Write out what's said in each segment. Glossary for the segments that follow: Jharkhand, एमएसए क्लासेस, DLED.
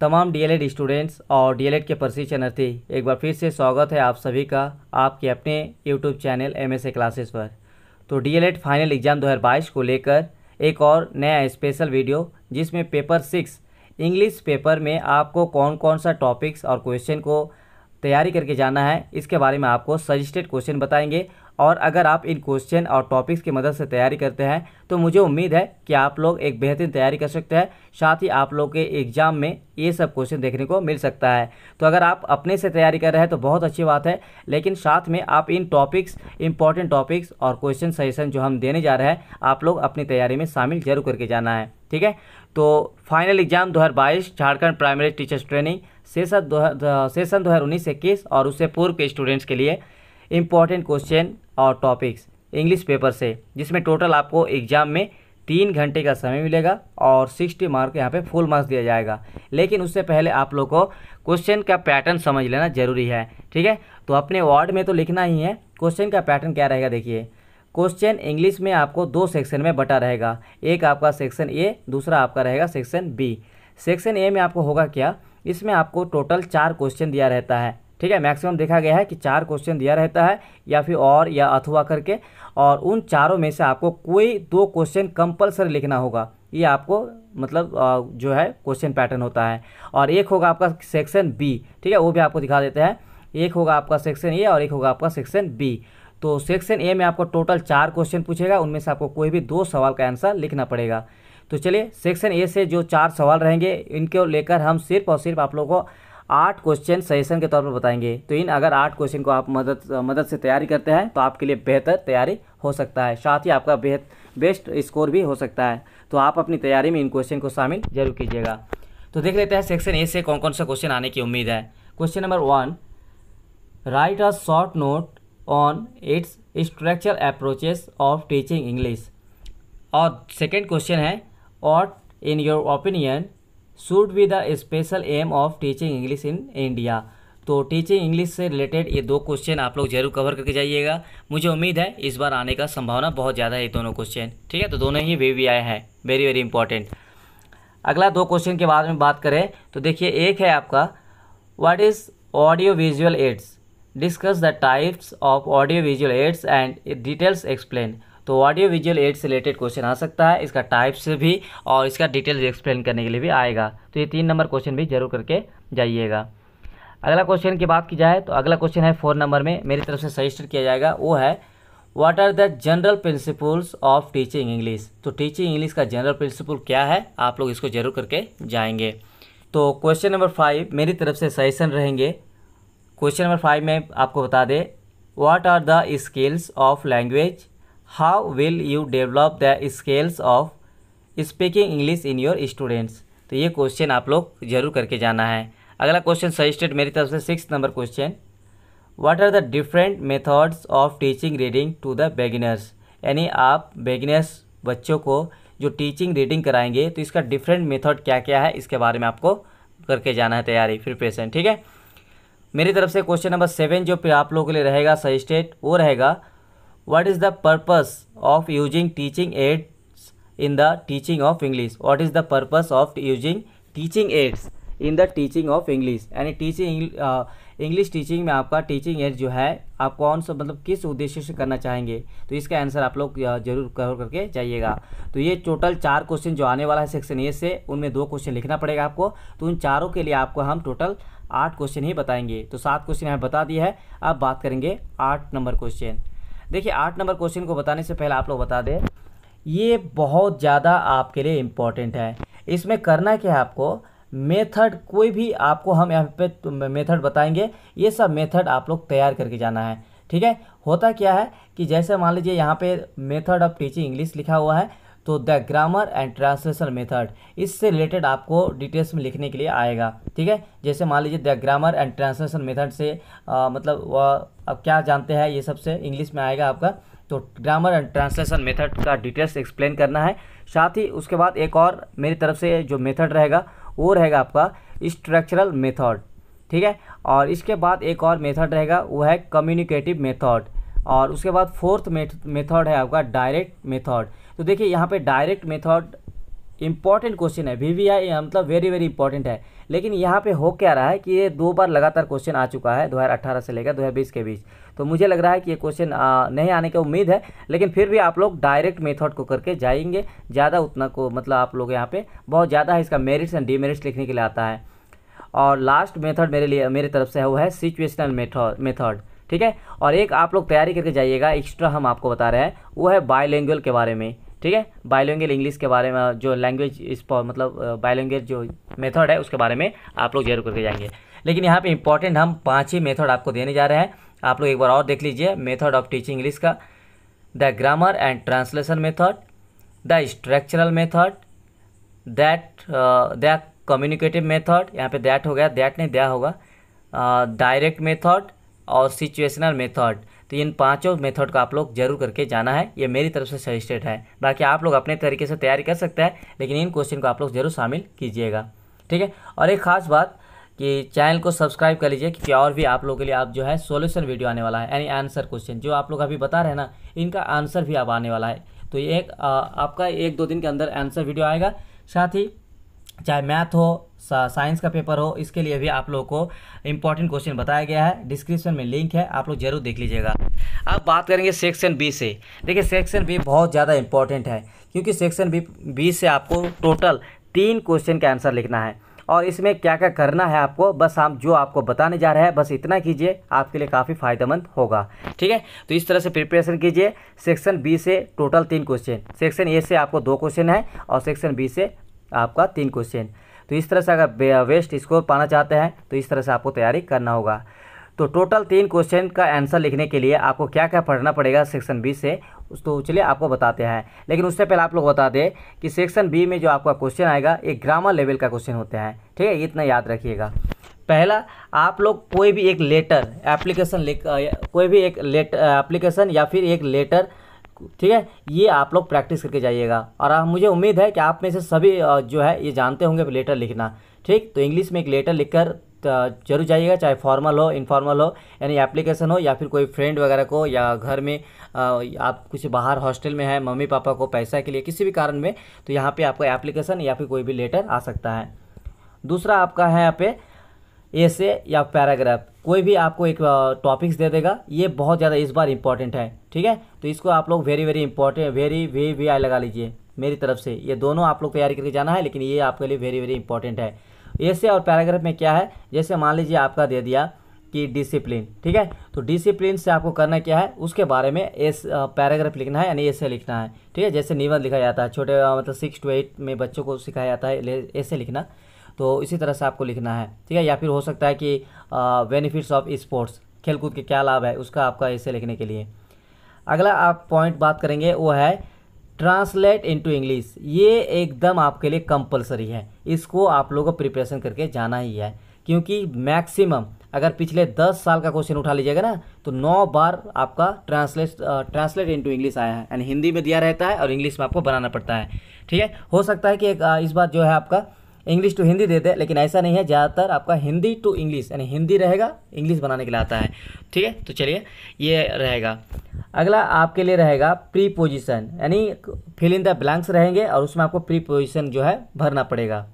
तमाम DElEd students और DElEd के प्रशिक्षणार्थी एक बार फिर से स्वागत है आप सभी का आपके अपने यूट्यूब चैनल एमएसए क्लासेस पर। तो डीएलएड फाइनल एग्ज़ाम 2022 को लेकर एक और नया स्पेशल वीडियो, जिसमें पेपर 6 इंग्लिश पेपर में आपको कौन कौन सा टॉपिक्स और क्वेश्चन को तैयारी करके जाना है, इसके बारे में आपको सजेस्टेड क्वेश्चन बताएंगे। और अगर आप इन क्वेश्चन और टॉपिक्स की मदद से तैयारी करते हैं तो मुझे उम्मीद है कि आप लोग एक बेहतरीन तैयारी कर सकते हैं। साथ ही आप लोग के एग्ज़ाम में ये सब क्वेश्चन देखने को मिल सकता है। तो अगर आप अपने से तैयारी कर रहे हैं तो बहुत अच्छी बात है, लेकिन साथ में आप इन टॉपिक्स, इंपॉर्टेंट टॉपिक्स और क्वेश्चन सजेशन जो हम देने जा रहे हैं, आप लोग अपनी तैयारी में शामिल जरूर करके जाना है, ठीक है। तो final exam 2022 Jharkhand primary teachers training session 2019-21 और उससे पूर्व के स्टूडेंट्स के लिए इम्पॉर्टेंट क्वेश्चन और टॉपिक्स इंग्लिश पेपर से, जिसमें टोटल आपको एग्ज़ाम में 3 घंटे का समय मिलेगा और 60 मार्क यहाँ पे फुल मार्क्स दिया जाएगा। लेकिन उससे पहले आप लोग को क्वेश्चन का पैटर्न समझ लेना ज़रूरी है, ठीक है। तो अपने वर्ड में तो लिखना ही है, क्वेश्चन का पैटर्न क्या रहेगा। देखिए, क्वेश्चन इंग्लिश में आपको 2 सेक्शन में बटा रहेगा, एक आपका सेक्शन ए, दूसरा आपका रहेगा सेक्शन बी। सेक्शन ए में आपको होगा क्या, इसमें आपको टोटल 4 क्वेश्चन दिया रहता है, ठीक है। मैक्सिमम देखा गया है कि 4 क्वेश्चन दिया रहता है या फिर और या अथवा करके, और उन चारों में से आपको कोई 2 क्वेश्चन कंपलसरी लिखना होगा। ये आपको मतलब जो है क्वेश्चन पैटर्न होता है। और एक होगा आपका सेक्शन बी, ठीक है, वो भी आपको दिखा देते हैं। एक होगा आपका सेक्शन ए और एक होगा आपका सेक्शन बी। तो सेक्शन ए में आपको टोटल 4 क्वेश्चन पूछेगा, उनमें से आपको कोई भी 2 सवाल का आंसर लिखना पड़ेगा। तो चलिए, सेक्शन ए से जो 4 सवाल रहेंगे, इनको लेकर हम सिर्फ और सिर्फ आप लोगों को 8 क्वेश्चन सजेशन के तौर पर बताएंगे। तो इन अगर 8 क्वेश्चन को आप मदद से तैयारी करते हैं तो आपके लिए बेहतर तैयारी हो सकता है, साथ ही आपका बेस्ट स्कोर भी हो सकता है। तो आप अपनी तैयारी में इन क्वेश्चन को शामिल जरूर कीजिएगा। तो देख लेते हैं सेक्शन ए से कौन कौन सा क्वेश्चन आने की उम्मीद है। Question number 1, write a short note on its structural approaches of teaching English. और सेकेंड क्वेश्चन है, what in your opinion should be the special aim of teaching English in India. तो टीचिंग इंग्लिश से related ये 2 question आप लोग जरूर cover करके जाइएगा। मुझे उम्मीद है इस बार आने का संभावना बहुत ज़्यादा है, ये दोनों क्वेश्चन, ठीक है। तो दोनों ही वे आए हैं, वेरी वेरी इंपॉर्टेंट। अगला 2 क्वेश्चन के बाद में बात करें तो देखिए, एक है आपका what is audio visual aids, discuss the types of audio visual aids and details explain. तो ऑडियो विजुअल एड से रिलेटेड क्वेश्चन आ सकता है, इसका टाइप से भी और इसका डिटेल एक्सप्लेन करने के लिए भी आएगा। तो ये 3 नंबर क्वेश्चन भी जरूर करके जाइएगा। अगला क्वेश्चन की बात की जाए तो अगला क्वेश्चन है 4 नंबर में, मेरी तरफ से सजेस्ट किया जाएगा, वो है what are the general principles of teaching English. तो टीचिंग इंग्लिश का जनरल प्रिंसिपल क्या है, आप लोग इसको जरूर करके जाएंगे। तो क्वेश्चन नंबर 5 मेरी तरफ से सजेशन रहेंगे। क्वेश्चन नंबर 5 में आपको बता दें, what are the skills of language, how will you develop the skills of speaking English in your students. तो ये क्वेश्चन आप लोग जरूर करके जाना है। अगला क्वेश्चन सजेस्टेड मेरी तरफ से 6 number question, what are the different methods of teaching reading to the beginners. यानी आप बेगिनर्स बच्चों को जो टीचिंग रीडिंग कराएंगे तो इसका डिफरेंट मेथड क्या क्या है, इसके बारे में आपको करके जाना है तैयारी, प्रिपरेशन, ठीक है। मेरी तरफ से क्वेश्चन नंबर 7 जो आप लोगों के लिए रहेगा सजेस्टेड, वो रहेगा what is the purpose of using teaching aids in the teaching of English. What is the purpose of using teaching aids in the teaching of English. यानी टीचिंग इंग्लिश टीचिंग में आपका टीचिंग एड जो है, आप कौन सा मतलब किस उद्देश्य से करना चाहेंगे, तो इसका आंसर आप लोग जरूर कवर करके जाइएगा। तो ये टोटल 4 क्वेश्चन जो आने वाला है सेक्शन ए से, उनमें 2 क्वेश्चन लिखना पड़ेगा आपको। तो उन चारों के लिए आपको हम टोटल 8 क्वेश्चन ही बताएंगे। तो 7 क्वेश्चन हमें बता दिए है, अब बात करेंगे 8 नंबर क्वेश्चन। देखिए, 8 नंबर क्वेश्चन को बताने से पहले आप लोग बता दें, ये बहुत ज़्यादा आपके लिए इम्पॉर्टेंट है। इसमें करना क्या है, आपको मेथड कोई भी आपको हम यहाँ पे मेथड बताएंगे, ये सब मेथड आप लोग तैयार करके जाना है, ठीक है। होता क्या है कि जैसे मान लीजिए यहाँ पे मेथड ऑफ टीचिंग इंग्लिश लिखा हुआ है, तो the grammar and translation method, इससे रिलेटेड आपको डिटेल्स में लिखने के लिए आएगा, ठीक है। जैसे मान लीजिए the grammar and translation method से मतलब वह अब क्या जानते हैं, ये सबसे इंग्लिश में आएगा आपका। तो ग्रामर एंड ट्रांसलेशन मेथड का डिटेल्स एक्सप्लेन करना है। साथ ही उसके बाद एक और मेरी तरफ से जो मेथड रहेगा, वो रहेगा आपका स्ट्रक्चरल मेथड, ठीक है। और इसके बाद एक और मेथड रहेगा, वो है कम्युनिकेटिव मेथड। और उसके बाद 4th मेथड है आपका डायरेक्ट मेथड। तो देखिए, यहाँ पे डायरेक्ट मेथड इंपॉर्टेंट क्वेश्चन है, वीवीआई मतलब वेरी वेरी इंपॉर्टेंट है। लेकिन यहाँ पे हो क्या रहा है कि ये दो बार लगातार क्वेश्चन आ चुका है 2018 से लेकर 2020 के बीच। तो मुझे लग रहा है कि ये क्वेश्चन नहीं आने की उम्मीद है, लेकिन फिर भी आप लोग डायरेक्ट मेथड को करके जाएंगे ज़्यादा उतना को मतलब आप लोग यहाँ पर बहुत ज़्यादा है। इसका मेरिट्स एंड डीमेरिट्स लिखने के लिए आता है। और लास्ट मेथड मेरे लिए मेरी तरफ से है वो है सिचुएशनल मेथड, ठीक है। और एक आप लोग तैयारी करके जाइएगा एक्स्ट्रा हम आपको बता रहे हैं वो है बायलिंगुअल के बारे में, ठीक है। बायलिंगुअल इंग्लिश के बारे में जो लैंग्वेज इस मतलब बायलिंगुअल जो मेथड है उसके बारे में आप लोग जरूर करके जाएंगे। लेकिन यहाँ पे इंपॉर्टेंट हम 5 ही मेथड आपको देने जा रहे हैं। आप लोग एक बार और देख लीजिए मेथड ऑफ टीचिंग इंग्लिश का, the grammar and translation method, the structural method, that communicative method, यहाँ पे दैट हो गया, दैट नहीं दिया होगा, डायरेक्ट मेथड और सिचुएशनल मेथड। तो इन 5 मेथड को आप लोग जरूर करके जाना है, ये मेरी तरफ से सजेस्टेड है। बाकी आप लोग अपने तरीके से तैयारी कर सकते हैं, लेकिन इन क्वेश्चन को आप लोग जरूर शामिल कीजिएगा, ठीक है। और एक ख़ास बात कि चैनल को सब्सक्राइब कर लीजिए क्योंकि और भी आप लोगों के लिए आप जो है सॉल्यूशन वीडियो आने वाला है, यानी आंसर क्वेश्चन जो आप लोग अभी बता रहे हैं ना, इनका आंसर भी अब आने वाला है। तो ये एक आपका 1-2 दिन के अंदर आंसर वीडियो आएगा। साथ ही चाहे मैथ हो, साइंस का पेपर हो, इसके लिए भी आप लोगों को इम्पॉर्टेंट क्वेश्चन बताया गया है। डिस्क्रिप्शन में लिंक है, आप लोग जरूर देख लीजिएगा। अब बात करेंगे सेक्शन बी से। देखिए सेक्शन बी बहुत ज़्यादा इम्पॉर्टेंट है क्योंकि सेक्शन बी से आपको टोटल 3 क्वेश्चन का आंसर लिखना है। और इसमें क्या क्या करना है आपको, बस हम जो आपको बताने जा रहे हैं बस इतना कीजिए, आपके लिए काफ़ी फायदेमंद होगा, ठीक है। तो इस तरह से प्रिपरेशन कीजिए। सेक्शन बी से टोटल 3 क्वेश्चन, सेक्शन ए से आपको 2 क्वेश्चन है और सेक्शन बी से आपका 3 क्वेश्चन। तो इस तरह से अगर बेस्ट स्कोर पाना चाहते हैं तो इस तरह से आपको तैयारी करना होगा। तो टोटल 3 क्वेश्चन का आंसर लिखने के लिए आपको क्या क्या पढ़ना पड़ेगा सेक्शन बी से, तो चलिए आपको बताते हैं। लेकिन उससे पहले आप लोग बता दें कि सेक्शन बी में जो आपका क्वेश्चन आएगा एक ग्रामर लेवल का क्वेश्चन होता है, ठीक है, इतना याद रखिएगा। पहला आप लोग कोई भी एक लेटर एप्लीकेशन, कोई भी एक लेटर एप्लीकेशन या फिर एक लेटर, ठीक है, ये आप लोग प्रैक्टिस करके जाइएगा। और मुझे उम्मीद है कि आप में से सभी जो है ये जानते होंगे लेटर लिखना, ठीक। तो इंग्लिश में एक लेटर लिखकर जरूर जाइएगा, चाहे फॉर्मल हो इनफॉर्मल हो, यानी एप्लीकेशन हो या फिर कोई फ्रेंड वगैरह को, या घर में आप किसी बाहर हॉस्टल में है मम्मी पापा को पैसा के लिए किसी भी कारण में, तो यहाँ पर आपका एप्लीकेशन या फिर कोई भी लेटर आ सकता है। दूसरा आपका है यहाँ पर ऐसे या पैराग्राफ, कोई भी आपको एक टॉपिक्स दे देगा, ये बहुत ज़्यादा इस बार इम्पॉर्टेंट है, ठीक है। तो इसको आप लोग वेरी वेरी इंपॉर्टेंट वेरी लगा लीजिए मेरी तरफ से। ये दोनों आप लोग तैयारी करके जाना है, लेकिन ये आपके लिए वेरी वेरी इंपॉर्टेंट है। ऐसे और पैराग्राफ में क्या है, जैसे मान लीजिए आपका दे दिया कि डिसिप्लिन, ठीक है। तो डिसिप्लिन से आपको करना क्या है, उसके बारे में एस पैराग्राफ लिखना है, यानी ऐसे लिखना है, ठीक है। जैसे निबंध लिखा जाता है छोटे मतलब 6 to 8 में बच्चों को सिखाया जाता है ऐसे लिखना, तो इसी तरह से आपको लिखना है, ठीक है। या फिर हो सकता है कि बेनिफिट्स ऑफ स्पोर्ट्स, खेलकूद के क्या लाभ है, उसका आपका ऐसे लिखने के लिए। अगला आप पॉइंट बात करेंगे वो है ट्रांसलेट इनटू इंग्लिश, ये एकदम आपके लिए कंपलसरी है, इसको आप लोगों को प्रिपरेशन करके जाना ही है। क्योंकि मैक्सिमम अगर पिछले 10 साल का क्वेश्चन उठा लीजिएगा ना, तो 9 बार आपका ट्रांसलेट इनटू इंग्लिश आया है, यानी हिंदी में दिया रहता है और इंग्लिश में आपको बनाना पड़ता है, ठीक है। हो सकता है कि इस बार जो है आपका इंग्लिश टू हिंदी दे दे, लेकिन ऐसा नहीं है, ज़्यादातर आपका हिंदी टू इंग्लिश, यानी हिंदी रहेगा इंग्लिश बनाने के लिए आता है, ठीक है। तो चलिए ये रहेगा। अगला आपके लिए रहेगा प्रीपोजिशन, यानी फिल इन द ब्लैंक्स रहेंगे और उसमें आपको प्रीपोजिशन जो है भरना पड़ेगा।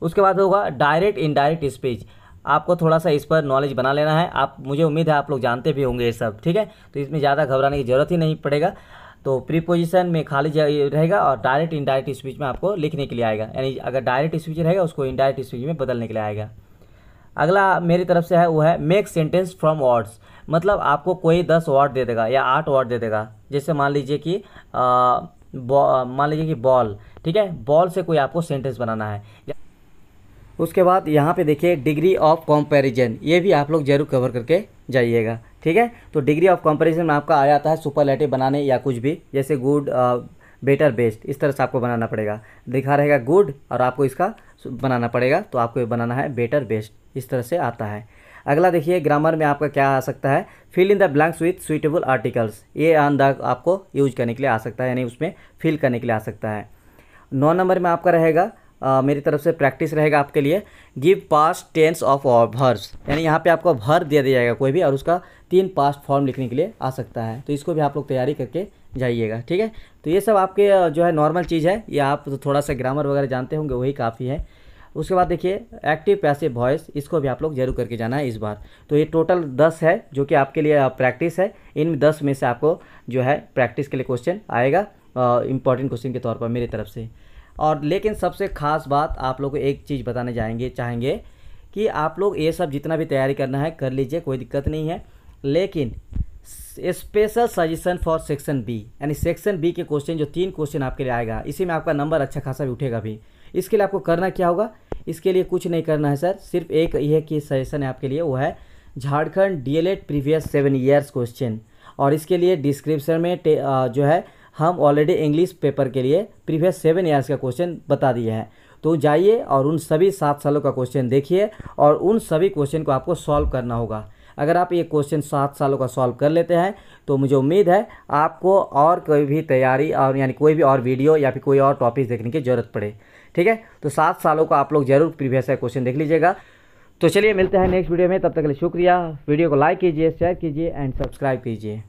उसके बाद होगा डायरेक्ट इनडायरेक्ट स्पीच, आपको थोड़ा सा इस पर नॉलेज बना लेना है। आप मुझे उम्मीद है आप लोग जानते भी होंगे ये सब, ठीक है। तो इसमें ज़्यादा घबराने की ज़रूरत ही नहीं पड़ेगा। तो प्रीपोजिशन में खाली रहेगा और डायरेक्ट इनडायरेक्ट स्पीच में आपको लिखने के लिए आएगा, यानी अगर डायरेक्ट स्पीच रहेगा उसको इनडायरेक्ट स्पीच में बदलने के लिए आएगा। अगला मेरी तरफ से है वो है मेक सेंटेंस फ्रॉम वर्ड्स, मतलब आपको कोई 10 वर्ड दे देगा या 8 वर्ड दे देगा। जैसे मान लीजिए कि बॉल, ठीक है, बॉल से कोई आपको सेंटेंस बनाना है। उसके बाद यहाँ पे देखिए डिग्री ऑफ कंपैरिजन, ये भी आप लोग जरूर कवर करके जाइएगा, ठीक है। तो डिग्री ऑफ कंपैरिजन में आपका आ जाता है सुपरलेटिव बनाने या कुछ भी, जैसे गुड बेटर बेस्ट, इस तरह से आपको बनाना पड़ेगा। दिखा रहेगा गुड और आपको इसका बनाना पड़ेगा, तो आपको ये बनाना है बेटर बेस्ट, इस तरह से आता है। अगला देखिए ग्रामर में आपका क्या आ सकता है, fill in the blanks with suitable articles, ये ऑन द आपको यूज करने के लिए आ सकता है, यानी उसमें फिल करने के लिए आ सकता है। 9 नंबर में आपका रहेगा मेरी तरफ से प्रैक्टिस रहेगा आपके लिए give past tense of verbs, यानी यहाँ पे आपको वर्ब दिया जाएगा कोई भी और उसका 3 पास्ट फॉर्म लिखने के लिए आ सकता है। तो इसको भी आप लोग तैयारी करके जाइएगा, ठीक है। तो ये सब आपके जो है नॉर्मल चीज़ है, ये आप तो थोड़ा सा ग्रामर वगैरह जानते होंगे, वही काफ़ी है। उसके बाद देखिए एक्टिव पैसिव वॉइस, इसको भी आप लोग जरूर करके जाना है इस बार। तो ये टोटल 10 है जो कि आपके लिए प्रैक्टिस है। इन 10 में से आपको जो है प्रैक्टिस के लिए क्वेश्चन आएगा, इंपॉर्टेंट क्वेश्चन के तौर पर मेरी तरफ से। और लेकिन सबसे ख़ास बात आप लोग को एक चीज़ बताने चाहेंगे कि आप लोग ये सब जितना भी तैयारी करना है कर लीजिए, कोई दिक्कत नहीं है। लेकिन special suggestion for section B, यानी सेक्शन बी के क्वेश्चन जो 3 क्वेश्चन आपके लिए आएगा, इसी में आपका नंबर अच्छा खासा भी उठेगा भी। इसके लिए आपको करना क्या होगा, इसके लिए कुछ नहीं करना है सर, सिर्फ एक यह कि सजेशन है आपके लिए, वो है Jharkhand DElEd previous 7 years question. और इसके लिए डिस्क्रिप्शन में जो है हम ऑलरेडी इंग्लिश पेपर के लिए प्रीवियस 7 ईयर्स का क्वेश्चन बता दिए हैं। तो जाइए और उन सभी 7 सालों का क्वेश्चन देखिए और उन सभी क्वेश्चन को आपको सॉल्व करना होगा। अगर आप ये क्वेश्चन 7 सालों का सॉल्व कर लेते हैं तो मुझे उम्मीद है आपको और कोई भी तैयारी और यानी कोई भी और वीडियो या फिर कोई और टॉपिक देखने की ज़रूरत पड़े, ठीक है। तो 7 सालों का आप लोग जरूर प्रीवियस ईयर क्वेश्चन देख लीजिएगा। तो चलिए मिलते हैं नेक्स्ट वीडियो में, तब तक के लिए शुक्रिया। वीडियो को लाइक कीजिए, शेयर कीजिए एंड सब्सक्राइब कीजिए।